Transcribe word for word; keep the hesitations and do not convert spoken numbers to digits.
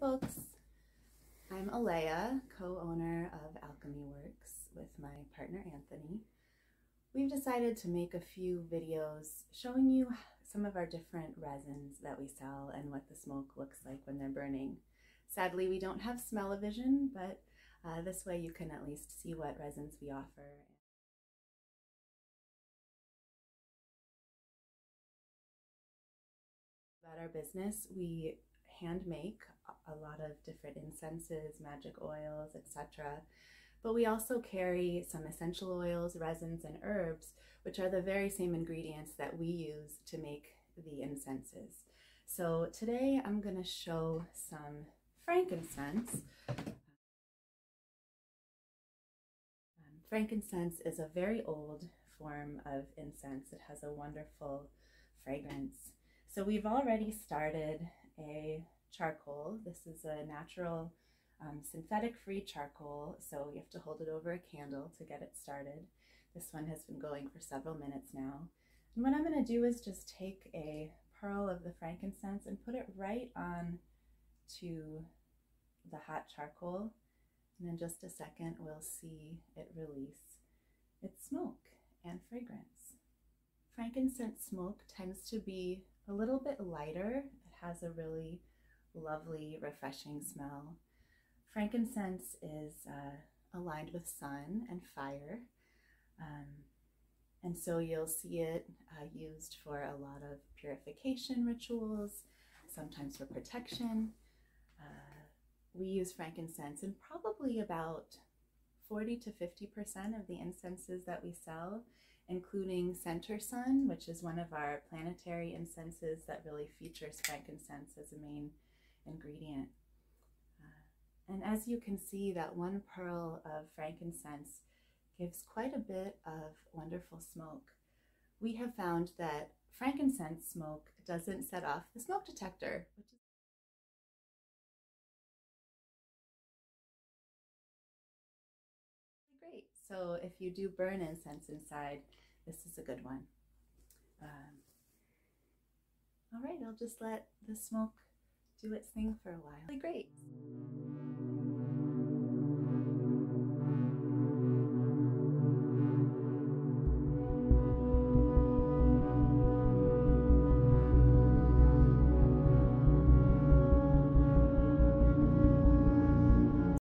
folks. I'm Aleia, co-owner of Alchemy Works with my partner Anthony. We've decided to make a few videos showing you some of our different resins that we sell and what the smoke looks like when they're burning. Sadly, we don't have Smell-O-Vision, but uh, this way you can at least see what resins we offer. About our business, we hand make a lot of different incenses, magic oils, et cetera. But we also carry some essential oils, resins, and herbs, which are the very same ingredients that we use to make the incenses. So today I'm going to show some frankincense. Um, frankincense is a very old form of incense. It has a wonderful fragrance. So we've already started a charcoal. This is a natural um, synthetic-free charcoal, so you have to hold it over a candle to get it started. This one has been going for several minutes now. And what I'm going to do is just take a pearl of the frankincense and put it right on to the hot charcoal. And in just a second, we'll see it release its smoke and fragrance. Frankincense smoke tends to be a little bit lighter. It has a really lovely, refreshing smell. Frankincense is uh, aligned with sun and fire, um, and so you'll see it uh, used for a lot of purification rituals, sometimes for protection. Uh, we use frankincense in probably about forty to fifty percent of the incenses that we sell, including Center Sun, which is one of our planetary incenses that really features frankincense as a main ingredient. Uh, and as you can see, that one pearl of frankincense gives quite a bit of wonderful smoke. We have found that frankincense smoke doesn't set off the smoke detector, which is great. So if you do burn incense inside, this is a good one. Um, all right, I'll just let the smoke do its thing for a while. Really great.